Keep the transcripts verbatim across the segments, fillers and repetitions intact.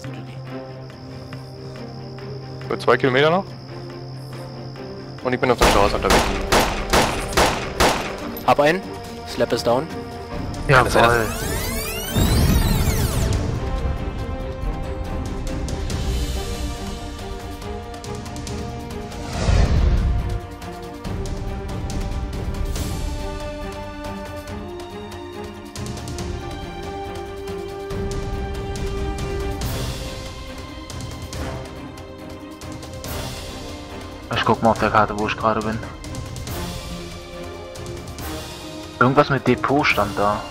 ist oder nicht? Gut, zwei Kilometer noch. Und ich bin auf der Straße unterwegs. Hab einen. Slap is down. Ja, das voll. Ich guck mal auf der Karte, wo ich gerade bin. Irgendwas mit Depot stand da.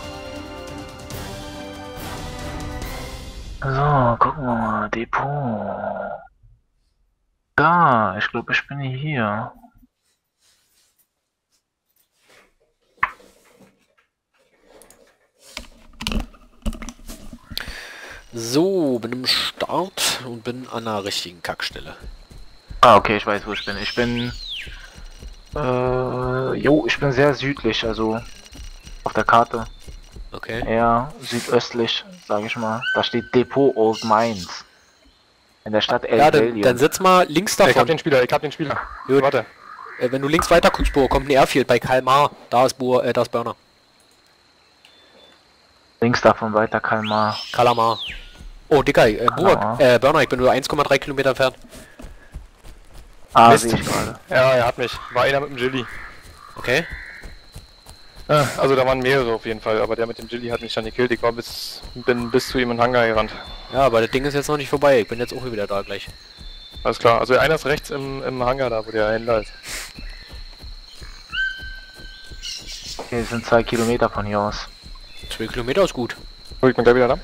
So, gucken wir mal. Depot. Da, ich glaube, ich bin hier. So, bin im Start und bin an der richtigen Kackstelle. Ah, okay, ich weiß, wo ich bin. Ich bin... Äh, jo, ich bin sehr südlich, also... Auf der Karte. Okay. Ja, südöstlich, sage ich mal. Da steht Depot Old Mainz. In der Stadt El Belio. Ja, dann sitz mal links davon. Ich hab den Spieler, ich hab den Spieler. Gut. Warte. Äh, wenn du links weiter guckst, Bo, kommt ein Airfield bei Kalmar. Da ist Bo, äh, da ist Burner. Links davon weiter Kalmar. Kalmar. Oh, Dicker, äh, Bo, äh, Burner, ich bin nur eins Komma drei Kilometer entfernt. Ah, Mist. Ich gerade. Ja, er hat mich. War einer mit dem Gilly. Okay. Ja, also da waren mehrere auf jeden Fall, aber der mit dem Gilly hat mich dann gekillt. Ich war bis, bin bis zu ihm in den Hangar gerannt. Ja, aber das Ding ist jetzt noch nicht vorbei. Ich bin jetzt auch wieder da gleich. Alles klar. Also einer ist rechts im, im Hangar da, wo der Händler ist. Hier sind zwei Kilometer von hier aus. Zwei Kilometer ist gut. Gut, ich bin gleich wieder da.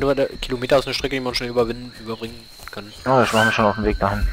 Kilometer, Kilometer ist eine Strecke, die man schnell überwinden, überbringen kann. Ja, ich mache mich schon auf den Weg dahin.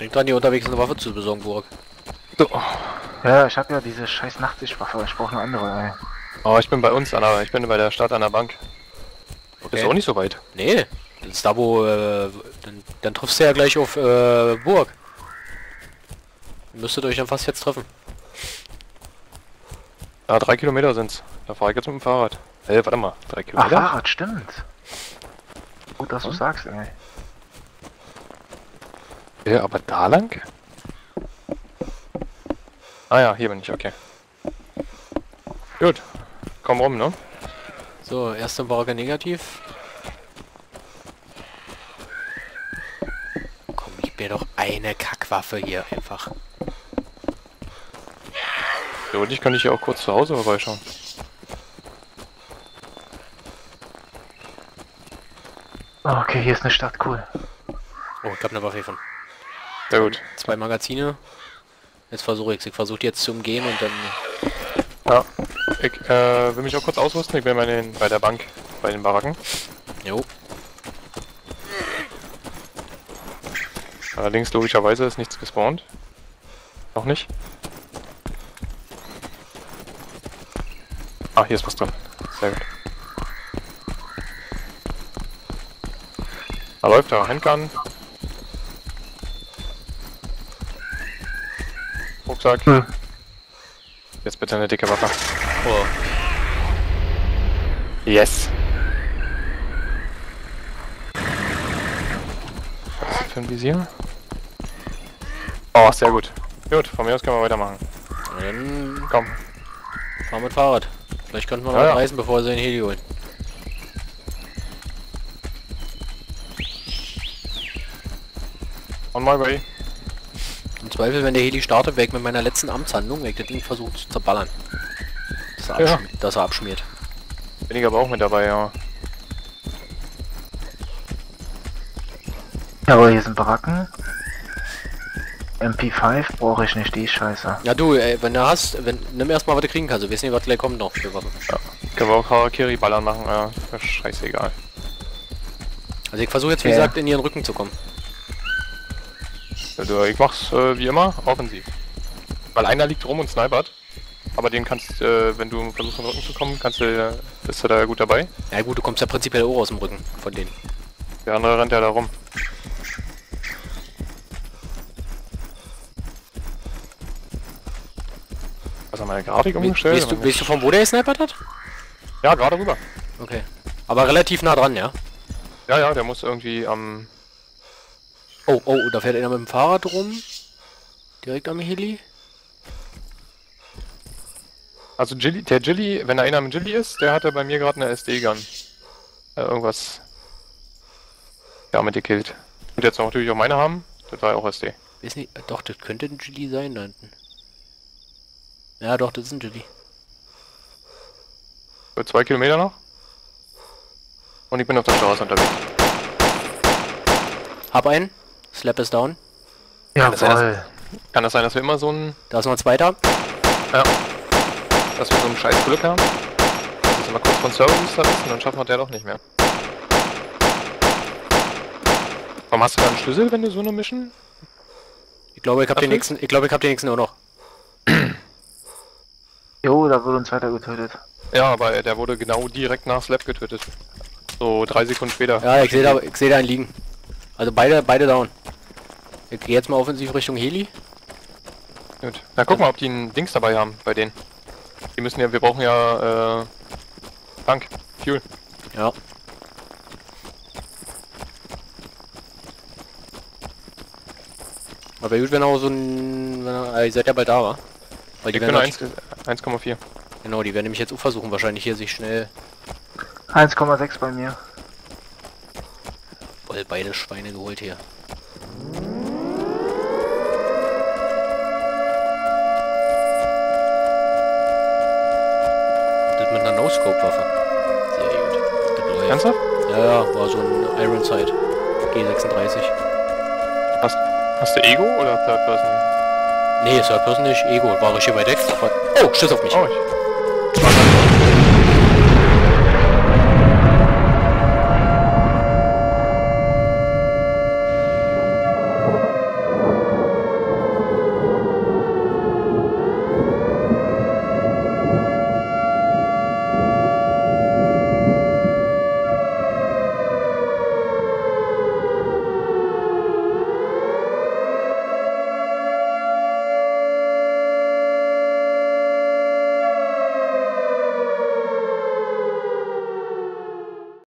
Denk dran, hier unterwegs eine Waffe zu besorgen, Burg. So. Ja, ich hab ja diese scheiß Nachtsichtwaffe, ich brauche eine andere, ey. Oh, ich bin bei uns, Anna. Ich bin bei der Stadt an der Bank. Okay. Ist auch nicht so weit. Nee, das ist da wo... Äh, dann, dann triffst du ja gleich auf äh, Burg. Müsstet euch dann fast jetzt treffen. Ja, drei Kilometer sind's. Da fahre ich jetzt mit dem Fahrrad. Ey, warte mal, drei Kilometer? Ach, Fahrrad, stimmt. Gut, dass du sagst, ey. Ja, aber da lang? Ah ja, hier bin ich, okay. Gut, komm rum, ne? So, erste Barke negativ. Komm, ich bin doch eine Kackwaffe hier einfach. Ja, und ich kann dich ja auch kurz zu Hause vorbeischauen. Okay, hier ist eine Stadt, cool. Oh, ich hab eine Waffe von. Ja, gut. Zwei Magazine. Jetzt versuche ich Ich versuche die jetzt zu umgehen und dann... Ja, ich äh, will mich auch kurz ausrüsten. Ich bin bei, den, bei der Bank, bei den Baracken. Jo. Allerdings logischerweise ist nichts gespawnt. Noch nicht. Ah, hier ist was drin. Sehr gut. Da läuft da Handgun. Rucksack. Hm. Jetzt bitte eine dicke Waffe. Oh. Yes. Was ist das für ein Visier? Oh, sehr gut. Gut, von mir aus können wir weitermachen. Dann komm. Fahr mit Fahrrad. Vielleicht könnten wir noch ja, ja. reisen, bevor wir sie in Heli holen. On my way. Im Zweifel, wenn der Heli startet, weg mit meiner letzten Amtshandlung, weg das Ding versucht zu zerballern. Dass er, ja. dass er abschmiert. Bin ich aber auch mit dabei, ja. Aber hier sind Baracken. M P fünf brauche ich nicht, die Scheiße. Ja du, ey, wenn du hast, wenn, nimm erstmal was du kriegen kannst, wir wissen nicht, was gleich kommt noch für Waffen. Ja. Können wir auch Harakiri ballern machen, ja, scheißegal. Also ich versuche jetzt, wie ja. gesagt, in ihren Rücken zu kommen. Also ich mach's äh, wie immer, offensiv. Weil einer liegt rum und snipert. Aber den kannst, äh, wenn du versuchst in den Rücken zu kommen, kannst du, bist du da gut dabei. Ja gut, du kommst ja prinzipiell auch aus dem Rücken von denen. Der andere rennt ja da rum. Also meine Grafik umgestellt. Weißt du, weißt du, von wo der gesnipert hat? Ja, gerade rüber. Okay. Aber relativ nah dran, ja? Ja, ja, der muss irgendwie am... Oh, oh, da fährt einer mit dem Fahrrad rum. Direkt am Heli. Also Gilly, der Gilly, wenn da einer am Gilly ist, der hat ja bei mir gerade eine S D-Gun. Äh, irgendwas. Damit gekillt. Und jetzt natürlich auch meine haben. Das war ja auch S D. Weiß nicht, doch, das könnte ein Gilly sein, da hinten. Ja doch, das ist ein Jedi. Zwei Kilometer noch. Und ich bin auf der Straße unterwegs. Hab einen. Slap is down. Jawohl. Kann das sein, dass, kann das sein, dass wir immer so ein... Da ist noch ein zweiter. Ja. Dass wir so ein scheiß Glück haben. Dass wir immer kurz von Server Booster wissen, dann schaffen wir der doch nicht mehr. Warum hast du da einen Schlüssel, wenn du so eine Mission? Ich glaube, ich hab den nächsten, ich glaube, ich hab den nächsten auch noch. Jo, da wurde uns weiter getötet. Ja, aber der wurde genau direkt nach Slap getötet. So drei Sekunden später. Ja, ich sehe da, ich sehe da einen liegen. Also beide, beide down. Ich gehe jetzt mal offensiv Richtung Heli. Gut. Na guck mal, ob die einen Dings dabei haben bei denen. Die müssen ja, wir brauchen ja äh, Tank, Fuel. Ja. Aber gut, wenn auch so ein, wenn, ihr seid ja bald da, wa? Weil die können eins Komma vier. Genau, die werden nämlich jetzt auch versuchen, wahrscheinlich hier sich schnell... eins Komma sechs bei mir. Voll beide Schweine geholt hier. Das mit einer No-Scope-Waffe. Sehr gut. Ernsthaft? Ja, ja, war so ein Ironside. G sechsunddreißig. Hast, hast du Ego oder Third Person? Nee, Third Person nicht. Ego, war ich hier weit weg? Oh, Schiss auf mich. Oh, ich